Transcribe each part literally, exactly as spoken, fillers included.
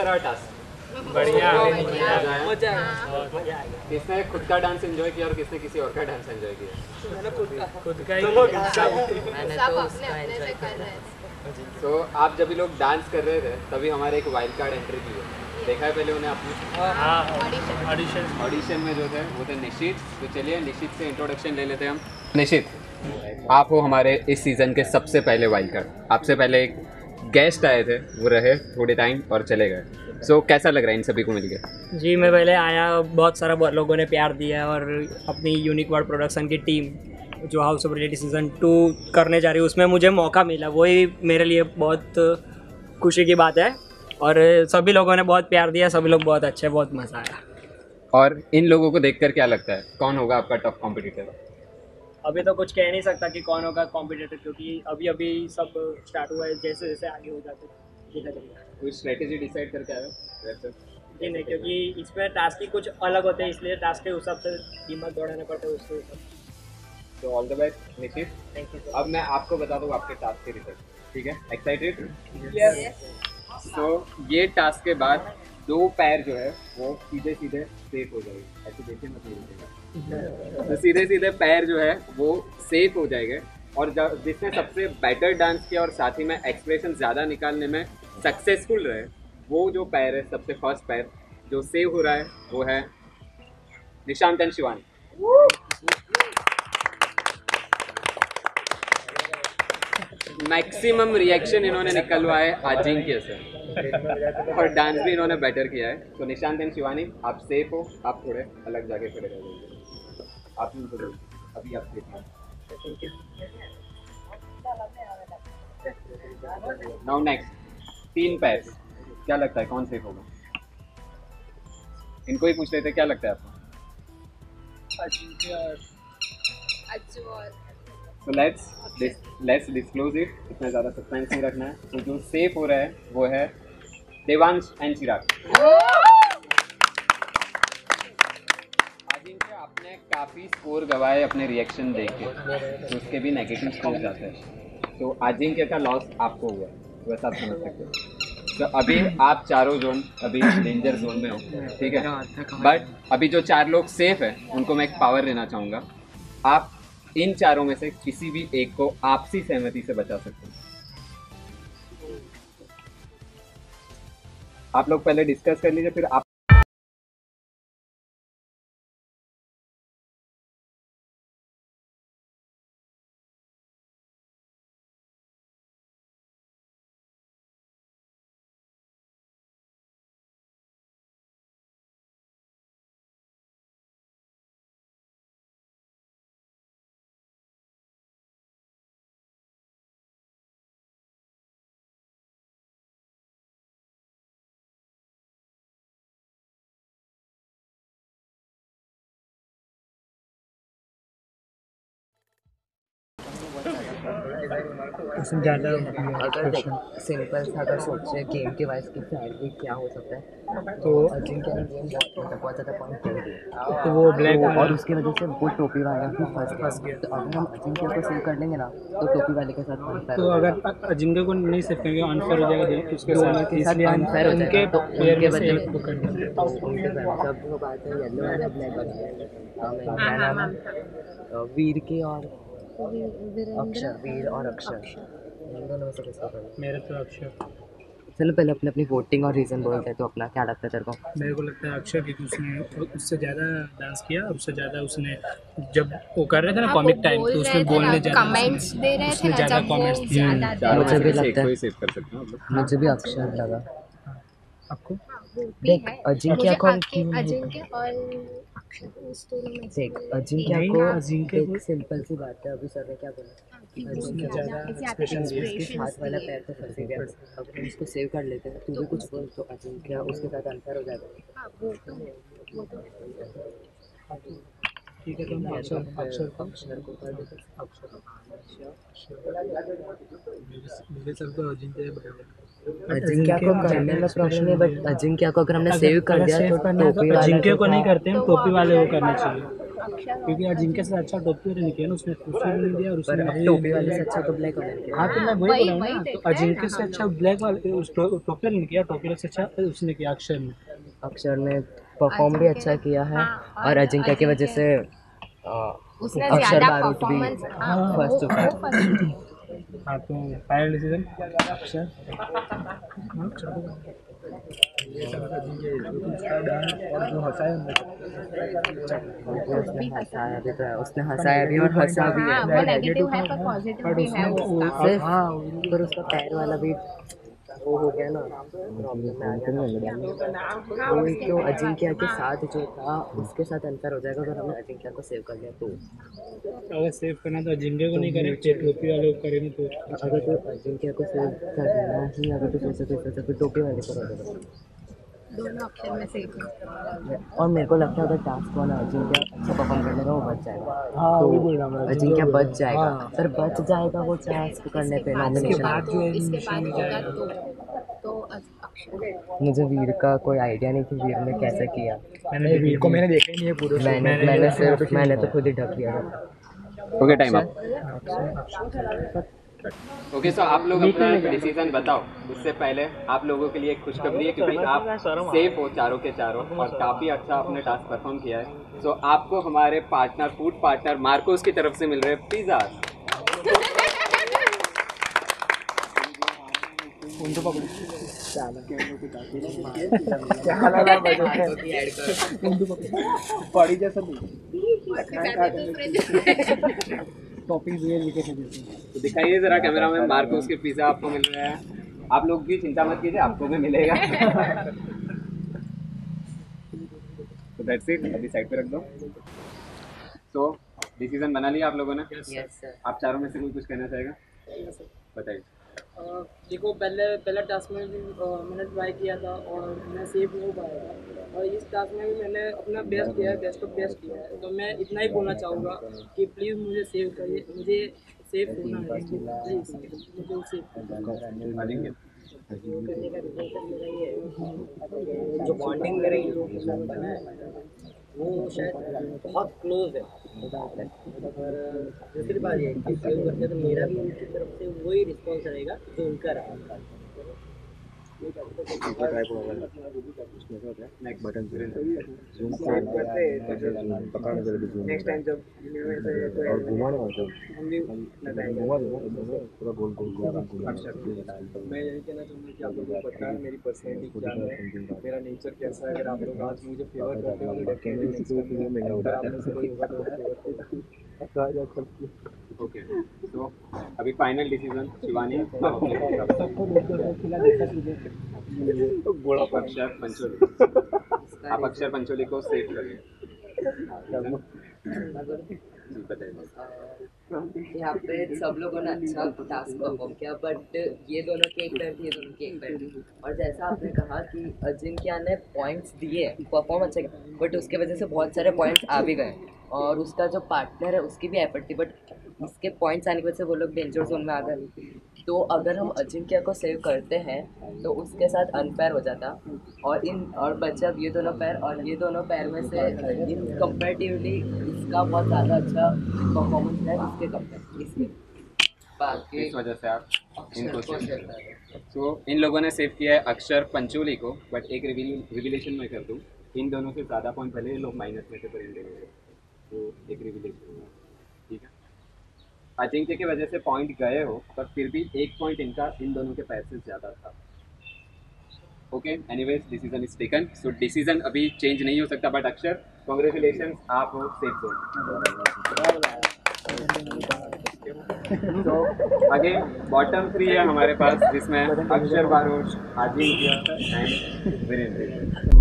सरल टास्क, बढ़िया मजा आया। किसने खुद का डांस एंजॉय किया और किसने किसी और का डांस एंजॉय किया? मैंने खुद का खुद का मैंने तो तो आप जब भी लोग डांस कर रहे थे तभी हमारे एक वाइल्ड कार्ड एंट्री की है, देखा है पहले उन्हें अपनी ऑडिशन ऑडिशन में जो थे वो थे निशित। तो चलिए निशित से इंट्रोडक्शन ले लेते हैं हम। निशित, आप हो हमारे इस सीज़न के सबसे पहले वाइल्ड कार्ड। आपसे पहले एक गेस्ट आए थे, वो रहे थोड़े टाइम और चले गए। सो so, कैसा लग रहा है इन सभी को मिलकर? जी मैं पहले आया, बहुत सारा लोगों ने प्यार दिया और अपनी यूनिक वर्ल्ड प्रोडक्शन की टीम जो house of reality season two करने जा रही है उसमें मुझे मौका मिला, वही मेरे लिए बहुत खुशी की बात है। और सभी लोगों ने बहुत प्यार दिया, सभी लोग बहुत अच्छे, बहुत मज़ा आया। और इन लोगों को देखकर क्या लगता है कौन होगा आपका टॉप कॉम्पिटिटर? अभी तो कुछ कह नहीं सकता कि कौन होगा कॉम्पिटिटर, क्योंकि अभी अभी सब स्टार्ट हुआ है, जैसे जैसे आगे हो जाते देखा जाएगा। कोई स्ट्रेटेजी डिसाइड करके आया वैसे जी नहीं, क्योंकि इसमें टास्क ही कुछ अलग होते हैं, इसलिए टास्क के हिसाब से दिमाग दौड़ाने पड़ते हैं उसके हिसाब से। तो all the best Nishit, thank you. अब मैं आपको बता दूँ आपके टास्क के रिजल्ट, ठीक है? एक्साइटेड? यस। तो ये टास्क के बाद दो पैर जो है वो सीधे सीधे सेफ हो जाएगी, ऐसे देखिए मतलब तो सीधे सीधे पैर जो है वो सेफ हो जाएंगे। और जिसने सबसे बेटर डांस किया और साथ ही में एक्सप्रेशन ज़्यादा निकालने में सक्सेसफुल रहे, वो जो पैर है सबसे फर्स्ट पैर जो सेव हो रहा है वो है निशांत शिवानी। मैक्सिमम रिएक्शन इन्होंने निकलवाया है अजिंक्य से और डांस भी इन्होंने बेटर किया है। तो निशांत एंड शिवानी आप सेफ हो, आप थोड़े अलग जाके खड़े रह जाइए। आप अभी आप देखिए नाउ नेक्स्ट तीन पैर, क्या लगता है कौन सेफ होगा? इनको ही पूछ रहे थे, क्या लगता है आपको? तो लेट्स लेट्स डिस्क्लोज इट, इतना ज़्यादा सस्पेंस नहीं रखना है। तो जो सेफ हो रहा है वो है देवांश एंड शिरा। अजिंक्य आपने काफ़ी स्कोर गवाए अपने रिएक्शन देख के, तो उसके भी नेगेटिव स्कोर जाते हैं, तो अजिंक्य का लॉस आपको हुआ वैसा आप समझ सकते हो। तो अभी आप चारों जोन अभी डेंजर जोन में हो, ठीक है? बट अभी जो चार लोग सेफ हैं उनको मैं एक पावर देना चाहूँगा, आप इन चारों में से किसी भी एक को आपसी सहमति से बचा सकते हैं। आप लोग पहले डिस्कस कर लीजिए, फिर आप ज़्यादा सिंपल सा अगर सोचे गेम के वाइज की भी क्या हो सकता है, तो अजिंक्य ने गेम बहुत ज़्यादा पॉइंट खेल दिया, तो वो ब्लैक और उसकी वजह से वो टोपी वाला भी फर्स्ट फर्स्ट गया। तो अगर हम अजिंक्य को सेव कर लेंगे ना तो टोपी वाले के साथ, तो अगर अजिंक्य को नहीं सेव करेंगे अनफेयर हो जाएगा उसके साथ, इसलिए अनफेयर उनके उनके बच्चे सब जो बात है येलो वाला ब्लैक वाला वीर के और अक्षर, वीर और अक्षर दोनों से किसको पता? मेरे तो अक्षर। चलो पहले अपने अपनी वोटिंग और रीज़न बोलते हैं, तो अपना क्या लगता है तेरे को? मेरे को लगता है अक्षर, क्योंकि उसने उससे ज़्यादा डांस किया, उससे ज़्यादा उसने जब वो कर रहे थे ना कॉमिक टाइम तो उसमें बोलने ज़्यादा कमेंट्स दे रहे थे, ज़्यादा कमेंट्स दिए। मुझे भी लगता है, मुझे भी अक्षर लगा। आपको देख अजिंक्य को अजिंक्य और देख अजिंक्य को अजिंक्य को सिंपल सी बात है, अभी सर ने क्या बोला, अजिंक्य ज़्यादा एक्सप्रेशन हाथ वाला पैर तो फंस गया, अगर उसको सेव कर लेते हैं तो भी कुछ बोल तो अजिंक्य उसके साथ अंतर हो जाएगा, ठीक है? तो अक्षर अक्षर अक्षर को कर देते हैं, अक्षर अजिंक्य अजिंक्य को करने में प्रॉब्लम है, बट अजिंक्य को अगर हमने सेव कर दिया तो टोपी वाले को नहीं करते हैं, टोपी वाले को करना चाहिए। क्योंकि अजिंक्य से अच्छा टॉप पे नहीं किया ना उसने, उसने नहीं दिया और उसने टोपी वाले से अच्छा तो ब्लैक वाला किया। हां तो मैं वही बोल रहा हूं, अजिंक्य से अच्छा ब्लैक वाले उस टॉप पे नहीं किया, टोपी से अच्छा उसने किया अक्षर ने। अक्षर ने परफॉर्म भी अच्छा किया है और अजिंक्य की वजह से उसने ज्यादा परफॉर्मेंस फर्स्ट ऑफ। हाँ तो फाइनल डिसीजन अक्षर। उसने हंसाया भी और हंसा भी है, वो नेगेटिव है पर पॉजिटिव भी है उसका। हाँ पर उसका पैर वाला भी वो हो गया ना प्रॉब्लम आ गया वो, क्यों अजिंक्य के साथ जो था उसके साथ अंतर हो जाएगा अगर हमने अजिंक्य को सेव कर लिया तो। अगर सेव करना तो अजिंक्य को नहीं करें, टोपी वाले को करेंगे तो। अगर तो अजिंक्य को सेव करना ही अगर तो सोचा तो सोचा टोपी वाले को करो दोनों ऑप्शन में से एक, और मेरे को लगता है अगर टास्क वाला अजिंक्य अच्छा परफॉर्म कर लेगा वो बच जाएगा। तो अजिंक्य बच जाएगा सर, बच जाएगा वो टास्क करने पे नॉमिनेशन। तो मुझे वीर का कोई आइडिया नहीं कि वीर ने कैसे किया, मैंने वीर को मैंने देखा ही नहीं है पूरे, मैंने मैंने सिर्फ मैंने तो खुद ही ढक दिया। Okay time up. Okay so आप लोग अपना डिसीजन बताओ। उससे पहले आप लोगों के लिए एक खुशखबरी है क्योंकि आप सेफ हो चारों के चारों और काफ़ी अच्छा आपने टास्क परफॉर्म किया है। सो आपको हमारे पार्टनर फूड पार्टनर मार्कोस की तरफ से मिल रहे पिज़्ज़ा। उनको पकड़ो पड़ी जैसा टॉपिंग तो दिखाइए जरा कैमरा में। मार्कोस के पिज़्ज़ा आपको मिल रहा है, आप लोग भी चिंता मत कीजिए आपको भी मिलेगा। तो दैट्स इट, अभी साइड पे रख दो। सो डिसीजन बना लिया आप लोगों ने? Yes sir. आप चारों में से कोई कुछ कहना चाहेगा बताइए। देखो पहले पहला टास्क में भी मैंने ट्राई किया था और मैं सेफ नहीं हो पाया था और इस टास्क में भी मैंने अपना बेस्ट किया है, बेस्ट ऑफ बेस्ट किया है। तो मैं इतना ही बोलना चाहूँगा कि प्लीज़ मुझे सेव करिए, मुझे सेफ होना है प्लीज़, मुझे सेफ जो बॉन्डिंग मेरे बना है वो शायद बहुत क्लोज है। दूसरी बात ये है कि सेव करके तो मेरा भी उनकी तरफ से वही रिस्पॉन्स रहेगा जो उनका रहा। नेक्स्ट टाइम जब मैं यही कहना चाहूँगा कि आप लोगों को पता है मेरी पर्सनैलिटी क्या है, मेरा नेचर कैसा है। अगर आप लोग आज मुझे फेवर करते हो तो डेफिनेटली। ओके तो अभी फाइनल डिसीजन शिवानी अक्षर पंचोली, आप अक्षर पंचोली को सेव करिए। यहाँ पे सब लोगों ने अच्छा टास्क परफॉर्म किया बट ये दोनों के एक पैर थे, ये दोनों के एक पैर थे। और जैसा आपने कहा कि अजिंक्य ने पॉइंट्स दिए परफॉर्म अच्छा किया बट उसके वजह से बहुत सारे पॉइंट्स आ भी गए और उसका जो पार्टनर है उसकी भी एफर्ट थी बट उसके पॉइंट्स आने की वजह से वो लोग डेंजर जोन में आ गए। तो अगर हम अजिंक्य को सेव करते हैं तो उसके साथ अनपेयर हो जाता और इन और बच्चे अब ये दोनों पैर और ये दोनों पैर में से इन कंपेरेटिवली इसका बहुत ज़्यादा अच्छा परफॉर्मेंस है इसके कंपेयर इसके बाकी इस वजह से आप इनको सेव करते हैं। तो इन लोगों ने सेव किया है अक्षर पंचोली को बट एक रिविलेशन में कर दूँ, इन दोनों से ज़्यादा पॉइंट पहले लोग माइनस में से परिंदे हुए तो एक रिविलेशन ठीक है। अजिंक्य की वजह से पॉइंट गए हो पर फिर भी एक पॉइंट इनका इन दोनों के पैर से ज़्यादा था। Okay anyways decision is taken. So decision अभी चेंज नहीं हो सकता बट अक्षर कॉन्ग्रेचुलेशन आप हो सेफ जोन। तो अगेन बॉटम थ्री है हमारे पास जिसमें अक्षर बारोट अजिंक्य एंड वीरेंद्र।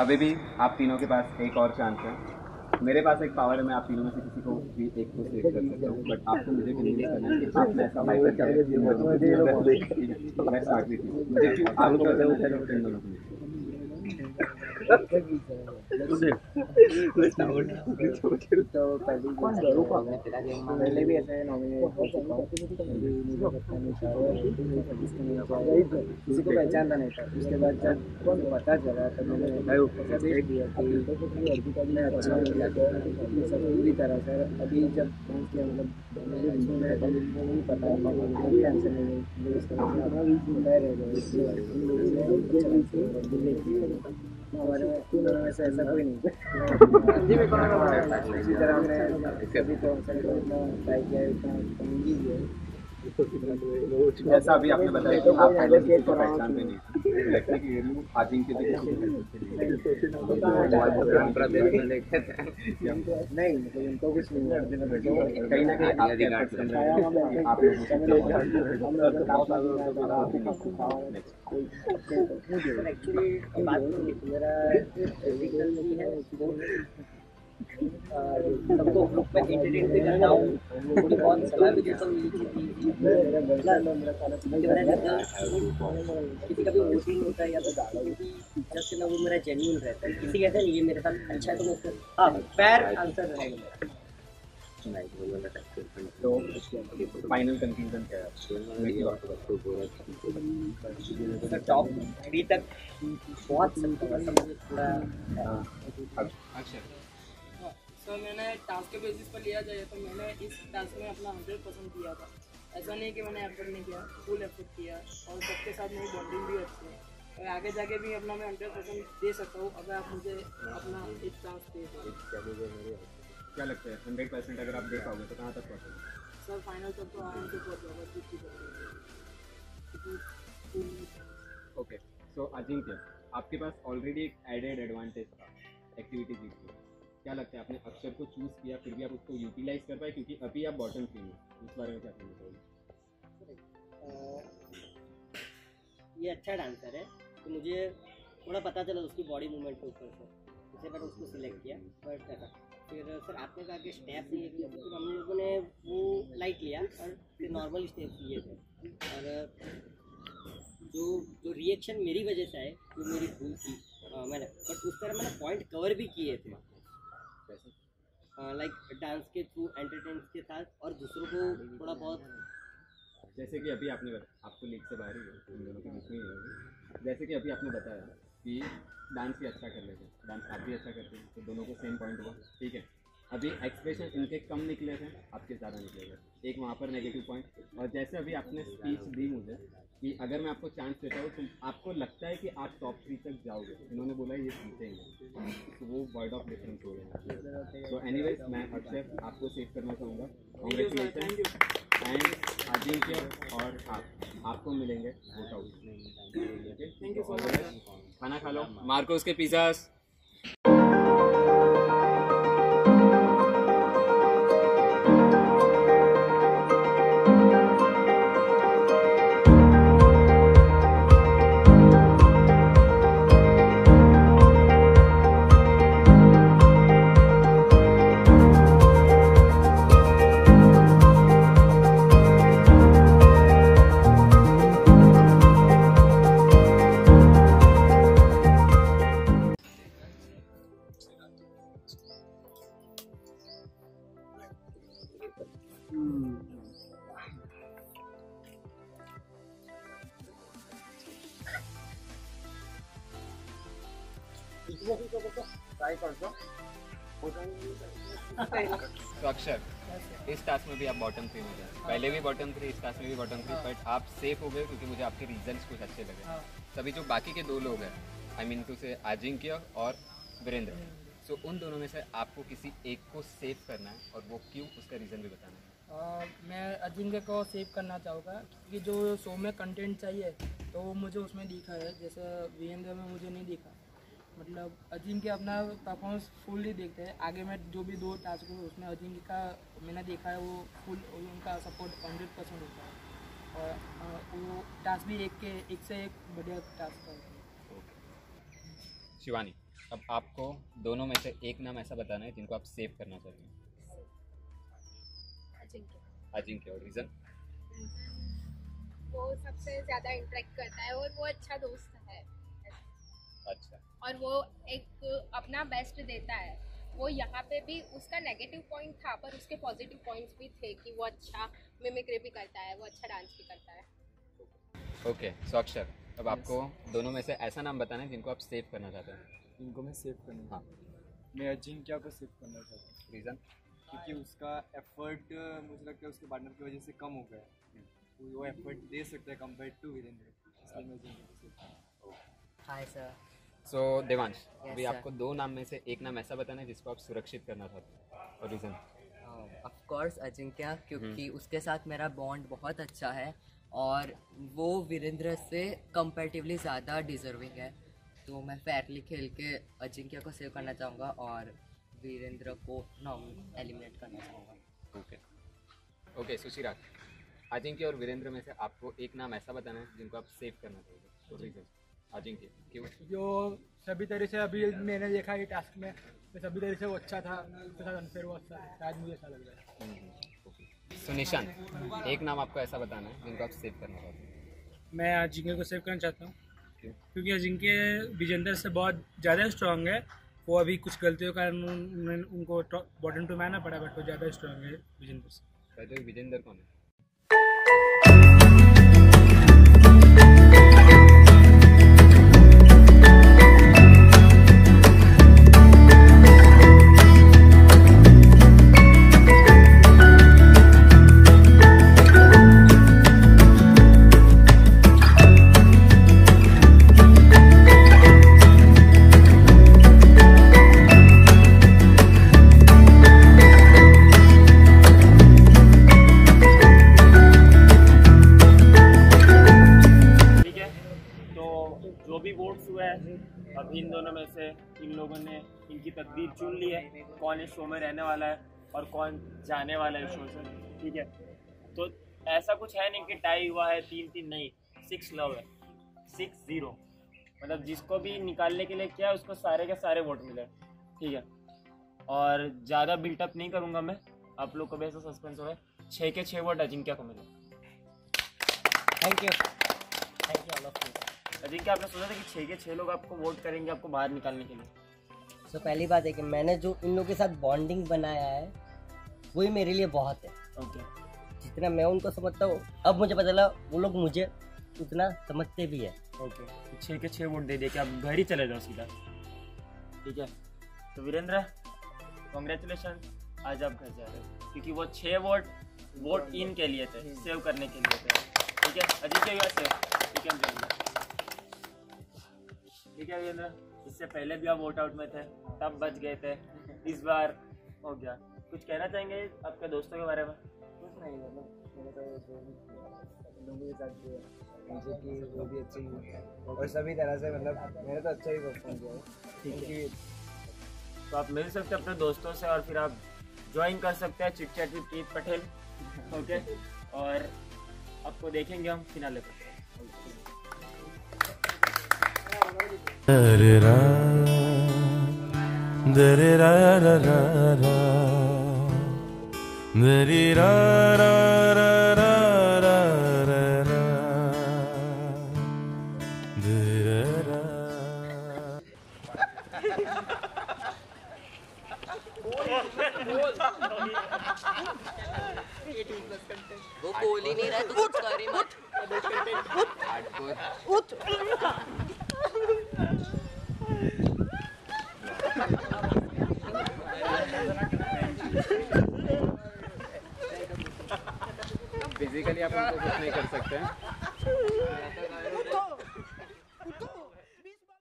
अभी भी आप तीनों के पास एक और चांस है मेरे पास एक पावर है, मैं आप तीनों में से किसी को भी एक को सेलेक्ट कर सकता हूं, बट आपको मुझे कन्विंस करना है कि आप मैं सर्वाइव करेंगे। मैं स्टार्ट करती हूं, मुझे क्यों आप कर रहे हो सेलेक्ट करने दोनों को। लेट्स आउट तो पहले रूपा में चला जाएंगे, पहले भी ऐसे नॉमिनेट हो सकता है, किसी को पहचानता नहीं था। उसके बाद जब कौन पता चला तो मैंने लाइव का देख दिया कि पूरी तरह सर। अभी जब मतलब नहीं पता है हमारे में से ऐसा कोई नहीं इसी तरह हमने कभी तो ट्राई किया है। जैसा अभी आपने बताया कि आप पहले से पहचानते नहीं लगता कि ये लोग आजिंक्य जी नहीं, उनको कुछ नहीं कहीं ना कहीं आप लोग सबको ग्रुप में इंटरटेन भी करता हूँ, थोड़ी बहुत सलाह भी देता हूँ। किसी का भी मोटिव होता है या तो जैसे ना वो मेरा जेन्यून रहता है, किसी कहते हैं ये मेरे साथ अच्छा है तो मुझको हाँ पैर आंसर रहेगा। तो फाइनल कंक्लूजन क्या है? टॉप थ्री तक बहुत अच्छा। तो मैंने टास्क के बेसिस पर लिया जाए तो मैंने इस टास्क में अपना हंड्रेड परसेंट दिया था। ऐसा नहीं कि मैंने एफर्ट नहीं किया, फुल एफर्ट किया और सबके साथ मेरी बॉन्डिंग भी अच्छी है और आगे जाके भी अपना मैं हंड्रेड परसेंट दे सकता हूँ अगर आप मुझे अपना एक चांस दे दो। क्या लगता है हंड्रेड परसेंट अगर आप दे पाओगे तो कहाँ तक पहुँचोगे? सर फाइनल तक तो आराम से पहुँचोगे। ओके सो अजिंक्य, आपके पास ऑलरेडी एक एडेड एडवांटेज था एक्टिविटी जीत के, क्या लगता है आपने अक्षर को चूज़ किया फिर भी आप उसको यूटिलाइज कर पाए क्योंकि अभी आप बॉटम थ्री में, इस बारे में क्या कहना चाहोगे? ये अच्छा डांसर है तो मुझे थोड़ा पता चला उसकी बॉडी मूवमेंट के ऊपर से, इसलिए मैंने उसको सिलेक्ट किया। बट फिर सर आपने कहा कि स्टेप लिए थे तो हम लोगों ने वो लाइट लिया और फिर नॉर्मल स्टेप लिए थे और जो जो रिएक्शन मेरी वजह से आए वो मेरी भूल थी मैंने, बट उस तरह मैंने पॉइंट कवर भी किए थे लाइक डांस के थ्रू एंटरटेन के साथ और दूसरों को थोड़ा बहुत। जैसे कि अभी आपने बताया आपको लीग से बाहर ही हो, जैसे कि अभी आपने बताया कि डांस भी अच्छा कर लेते हैं, डांस आप भी अच्छा करते हैं तो दोनों को सेम पॉइंट हुआ, ठीक है। अभी एक्सप्रेशन इनके कम निकले थे, आपके ज़्यादा निकले थे, एक वहाँ पर नेगेटिव पॉइंट। और जैसे अभी आपने स्पीच दी मुझे कि अगर मैं आपको चांस देता हूँ तो आपको लगता है कि आप टॉप थ्री तक जाओगे, इन्होंने बोला ये जीतेंगे, तो वो वर्ड ऑफ डिफरेंस हो गया। तो एनीवेज मैं अक्षर आपको सेव करना चाहूँगा, कॉन्ग्रेचुलेशन एंड अजिंक्य और आप आपको मिलेंगे थैंक यू सो मच। खाना खा लो मार्कोस के पिज़्ज़ास। तो अक्षर, इस टास्क में भी आप बॉटम थ्री में थे, पहले भी बॉटम थ्री, इस टास्क में भी बॉटम थ्री, बट आप सेफ हो गए क्योंकि मुझे आपके रीजंस कुछ अच्छे लगे। तभी जो बाकी के दो लोग हैं आई मीन टू से अजिंक्य और वीरेंद्र, सो उन दोनों में से आपको किसी एक को सेव करना है और वो क्यों, उसका रीज़न भी बताना है। आ, मैं अजिंक्य को सेव करना चाहूँगा क्योंकि जो शो में कंटेंट चाहिए तो मुझे उसमें दिखा है, जैसे वीरेंद्र में मुझे नहीं दिखा। मतलब अजिंक्य अपना परफॉर्मेंस फुल्ली देखते हैं, आगे मैं जो भी दो टास्क हुए उसमें अजिंक्य का मैंने देखा है वो फुल उनका सपोर्ट हंड्रेड परसेंट होता है और वो टास्क भी एक के एक से एक बढ़िया टास्क है। शिवानी, अब आपको दोनों में से एक नाम ऐसा बताना है जिनको आप सेव करना चाहिए। अजिंक्य। अजिंक्य। और रीजन? वो सबसे ज्यादा इंटरेक्ट करता है और वो अच्छा दोस्त है। अच्छा। और वो एक अपना बेस्ट देता है। वो यहाँ पे भी उसका नेगेटिव पॉइंट था पर उसके पॉजिटिव पॉइंट्स भी थे कि वो अच्छा मिमिक्री भी करता है, वो अच्छा डांस भी करता है। ओके okay, सोक्षर। so अब yes. आपको दोनों में से ऐसा नाम बताना है जिनको आप सेव करना चाहते हैं। इनको मैं सेव करना। हाँ, मैं अजिंक्या को सेव करना चाहता हूँ। रीज़न? क्योंकि उसका एफर्ट मुझे लगता है उसके पार्टनर की वजह से कम हो गया है, तो वो एफर्ट दे सकता है कंपेयर टू वीरेंद्र, इसलिए मैं अजिंक्या को सेव करना। Hi sir. सो देवांश, अभी आपको दो नाम में से एक नाम ऐसा बताना है जिसको आप सुरक्षित करना चाहते हैं। और रीज़न? ऑफ कोर्स अजिंक्या, क्योंकि उसके साथ मेरा बॉन्ड बहुत अच्छा है और वो वीरेंद्र से कंपेरेटिवली ज़्यादा डिजर्विंग है, तो मैं फेयरली खेल के अजिंक्य को सेव करना चाहूँगा और वीरेंद्र को नॉर्मल एलिमिनेट करना चाहूँगा। ओके ओके सुशीराक, अजिंक्य और वीरेंद्र में से आपको एक नाम ऐसा बताना है जिनको आप सेव करना चाहोगे। अजिंक्य। क्यों? जो सभी तरह से अभी मैंने देखा ये टास्क में, तो सभी तरह से वो अच्छा था, उसके साथ अनफेयर वो अच्छा है, शायद मुझे ऐसा लग रहा है। ओके। सो निशांत, एक नाम आपको ऐसा बताना है जिनको आप सेव करना चाहते हो। मैं अजिंक्य को सेव करना चाहता हूँ क्योंकि अजिंक्य विजेंद्र से बहुत ज़्यादा स्ट्रांग है। वो अभी कुछ गलतियों के कारण उन्होंने उनको बॉटम टू मारना पड़ा, बट वो ज़्यादा स्ट्रांग है विजेंद्र से। तो विजेंद्र कौन है? इन दोनों में से इन लोगों ने इनकी तकदीर चुन ली है, कौन इस शो में रहने वाला है और कौन जाने वाला है इस शो से। ठीक है, तो ऐसा कुछ है नहीं कि टाई हुआ है तीन तीन, नहीं, सिक्स लव है, सिक्स जीरो, मतलब जिसको भी निकालने के लिए किया उसको सारे के सारे वोट मिले। ठीक है, और ज़्यादा बिल्टअप नहीं करूँगा मैं, आप लोग को भी ऐसा सस्पेंस हो रहा है। छः के छः वोट अजिंक्य को मिले। Thank you thank you all of you. Ajinkya, आपने सोचा था कि छः के छः लोग आपको वोट करेंगे आपको बाहर निकालने के लिए? सो so, पहली बात है कि मैंने जो इन लोगों के साथ बॉन्डिंग बनाया है वही मेरे लिए बहुत है। Okay okay. जितना मैं उनको समझता हूँ, अब मुझे पता चला वो लोग मुझे उतना समझते भी है। Okay okay. छः के छः वोट दे दे के आप घर ही चले जाओ सीधा। ठीक है, तो वीरेंद्र कॉन्ग्रेचुलेशन, आज आप घर जा रहे हो क्योंकि वो छः वोट वोट इन के लिए थे, सेव करने के लिए थे। ठीक है अजिंक्य, ठीक है। ठीक है वीरेंद्र, इससे पहले भी आप वोट आउट में थे, तब बच गए थे, इस बार हो गया। कुछ कहना चाहेंगे आपके दोस्तों के बारे में? कुछ नहीं, लोगों के साथ उनसे कि वो भी अच्छी है और सभी तरह से, मतलब मैंने तो अच्छा ही परफॉर्म किया। ठीक है, तो आप मिल सकते हैं अपने दोस्तों से और फिर आप ज्वाइन कर सकते हैं chit chat with Preet Patel. Okay, और आपको देखेंगे हम फिनाले पर। दरे रा दरे रा रा रा रा दरे रा रा रा रा रा रा रा दरे रा। वो बोल ही नहीं रहा, तू कुछ कर ही मत। उठ उठ बेसिकली आप उनको कुछ नहीं कर सकते हैं।